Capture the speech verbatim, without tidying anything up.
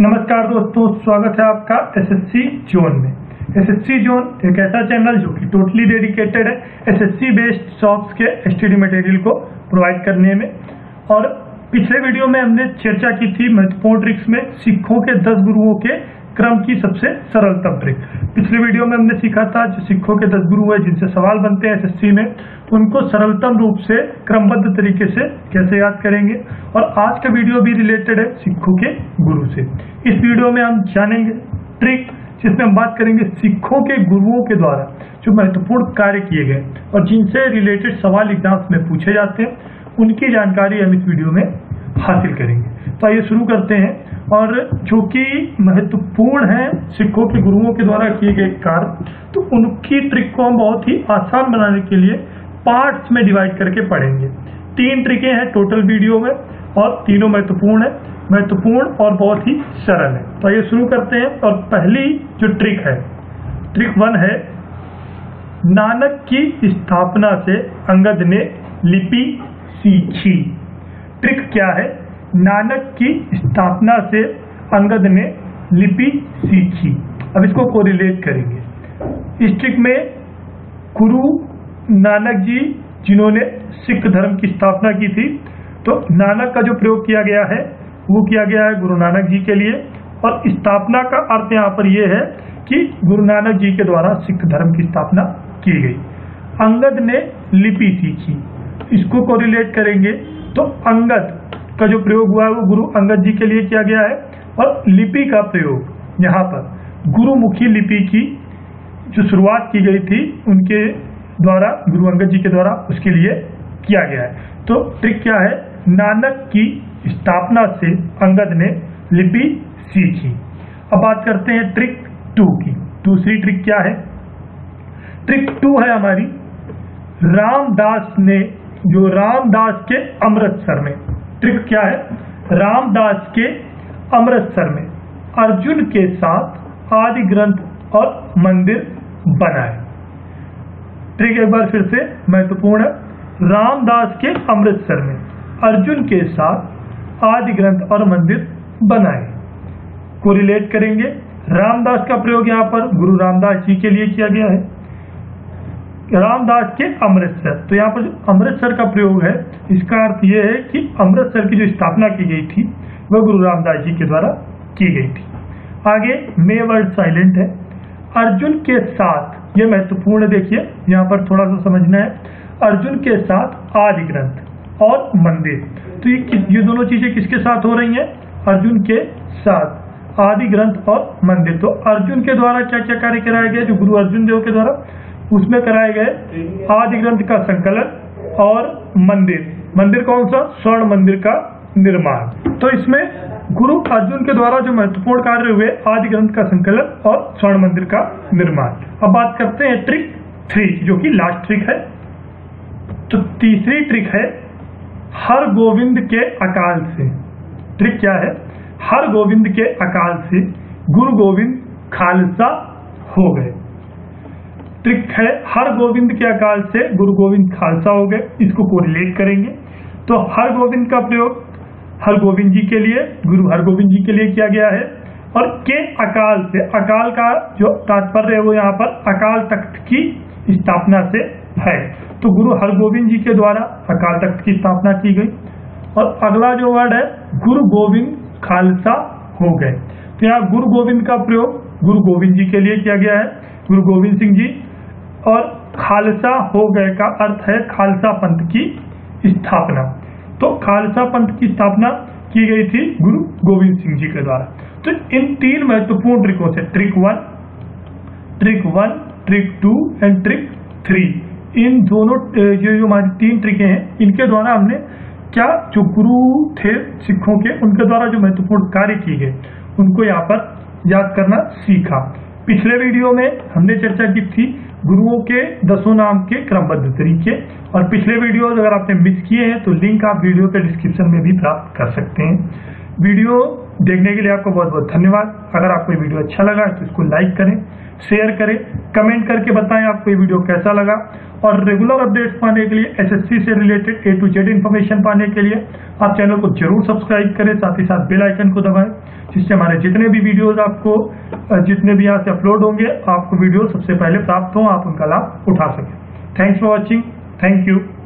नमस्कार दोस्तों, स्वागत है आपका एसएससी जोन में। एसएससी जोन एक ऐसा चैनल जो कि टोटली डेडिकेटेड है एसएससी बेस्ड सॉफ्ट्स के स्टडी मटेरियल को प्रोवाइड करने में। और पिछले वीडियो में हमने चर्चा की थी महत्वपूर्ण ट्रिक्स में सिखों के दस गुरुओं के क्रम की सबसे सरलतम ट्रिक। पिछले वीडियो में हमने सीखा था जो सिखों के दस गुरु है जिनसे सवाल बनते हैं एसएससी में, तो उनको सरलतम रूप से क्रमबद्ध तरीके से कैसे याद करेंगे। और आज का वीडियो भी रिलेटेड है सिखों के गुरु से। इस वीडियो में हम जानेंगे ट्रिक जिसमें हम बात करेंगे सिखों के गुरुओं के द्वारा जो महत्वपूर्ण कार्य किए गए और जिनसे रिलेटेड सवाल एग्जाम्स में पूछे जाते हैं, उनकी जानकारी हम इस वीडियो में हासिल करेंगे। तो आइए शुरू करते हैं। और जो कि महत्वपूर्ण है सिखों के गुरुओं के द्वारा किए गए कार्य, तो उनकी ट्रिक को हम बहुत ही आसान बनाने के लिए पार्ट्स में डिवाइड करके पढ़ेंगे। तीन ट्रिकें हैं टोटल वीडियो में और तीनों महत्वपूर्ण है, महत्वपूर्ण और बहुत ही सरल है। तो आइए शुरू करते हैं। और पहली जो ट्रिक है, ट्रिक वन है, नानक की स्थापना से अंगद ने लिपि सीखी। ट्रिक क्या है? नानक की स्थापना से अंगद ने लिपि सीखी। अब इसको कोरिलेट करेंगे। इस ट्रिक में गुरु नानक जी जिन्होंने सिख धर्म की स्थापना की थी, तो नानक का जो प्रयोग किया गया है वो किया गया है गुरु नानक जी के लिए। और स्थापना का अर्थ यहाँ पर यह है कि गुरु नानक जी के द्वारा सिख धर्म की स्थापना की गई। अंगद ने लिपि सीखी, इसको कोरिलेट करेंगे। तो अंगद का जो प्रयोग हुआ है वो गुरु अंगद जी के लिए किया गया है। और लिपि का प्रयोग यहाँ पर गुरुमुखी लिपि की जो शुरुआत की गई थी उनके द्वारा, गुरु अंगद जी के द्वारा, उसके लिए किया गया है। तो ट्रिक क्या है? नानक की स्थापना से अंगद ने लिपि सीखी। अब बात करते हैं ट्रिक टू की। दूसरी ट्रिक क्या है? ट्रिक टू है हमारी, रामदास ने जो रामदास के अमृतसर में। ट्रिक क्या है? रामदास के अमृतसर में अर्जुन के साथ आदि ग्रंथ और मंदिर बनाए। ट्रिक एक बार फिर से महत्वपूर्ण है, रामदास के अमृतसर में अर्जुन के साथ आदि ग्रंथ और मंदिर बनाए। कोरिलेट करेंगे। रामदास का प्रयोग यहाँ पर गुरु रामदास जी के लिए किया गया है, रामदास के अमृतसर। तो यहाँ पर जो अमृतसर का प्रयोग है इसका अर्थ यह है कि अमृतसर की जो स्थापना की गई थी वह गुरु रामदास जी के द्वारा की गई थी। आगे मे वर्ड साइलेंट है, अर्जुन के साथ, ये महत्वपूर्ण है। देखिए यहाँ पर थोड़ा सा समझना है, अर्जुन के साथ आदि ग्रंथ और मंदिर। तो ये ये दोनों चीजें किसके साथ हो रही हैं? अर्जुन के साथ आदि ग्रंथ और मंदिर। तो अर्जुन के द्वारा क्या क्या कार्य कराया गया जो गुरु अर्जुन देव के द्वारा, उसमें कराए गए आदि ग्रंथ का संकलन और मंदिर, मंदिर कौन सा? स्वर्ण मंदिर का निर्माण। तो इसमें गुरु अर्जुन के द्वारा जो महत्वपूर्ण कार्य हुए, आदि ग्रंथ का संकलन और स्वर्ण मंदिर का निर्माण। अब बात करते हैं ट्रिक थ्री जो कि लास्ट ट्रिक है। तो तीसरी ट्रिक है हर गोविंद के अकाल से। ट्रिक क्या है? हर गोविंद के अकाल से गुरु गोविंद खालसा हो गए। ट्रिक है हर गोविंद के अकाल से गुरु गोविंद खालसा हो गए। इसको कोरिलेट करेंगे। तो हर गोविंद का प्रयोग हर गोविंद जी के लिए, गुरु हर गोविंद जी के लिए किया गया है। और के अकाल से, अकाल का जो तात्पर्य है वो यहाँ पर अकाल तख्त की स्थापना से है। तो गुरु हर गोविंद जी के द्वारा अकाल तख्त की स्थापना की गई। और अगला जो वर्ड है, गुरु गोविंद खालसा हो गए। तो यहाँ गुरु गोविंद का प्रयोग गुरु गोविंद जी के लिए किया गया है, गुरु गोविंद सिंह जी। और खालसा हो गए का अर्थ है खालसा पंथ की स्थापना। तो खालसा पंथ की स्थापना की गई थी गुरु गोविंद सिंह जी के द्वारा। तो इन तीन महत्वपूर्ण ट्रिकों से, trick one, trick one, trick two and trick three, इन दोनों जो हमारी तीन ट्रिकें हैं इनके द्वारा हमने क्या जो गुरु थे सिखों के उनके द्वारा जो महत्वपूर्ण कार्य किए गए उनको यहाँ पर याद करना सीखा। पिछले वीडियो में हमने चर्चा की थी गुरुओं के दसों नाम के क्रमबद्ध तरीके। और पिछले वीडियोस अगर आपने मिस किए हैं तो लिंक आप वीडियो के डिस्क्रिप्शन में भी प्राप्त कर सकते हैं। वीडियो देखने के लिए आपको बहुत बहुत धन्यवाद। अगर आपको ये वीडियो अच्छा लगा तो इसको लाइक करें, शेयर करें, कमेंट करके बताएं आपको ये वीडियो कैसा लगा। और रेगुलर अपडेट्स पाने के लिए, एसएससी से related A to Z information पाने के लिए आप चैनल को जरूर सब्सक्राइब करें, साथ ही साथ बेल आइकन को दबाएं। जिससे हमारे जितने भी वीडियोस आपको जितने भी यहाँ से अपलोड होंगे आपको वीडियो सबसे पहले प्राप्त हो, आप उनका लाभ उठा सकें। Thanks for watching, thank you.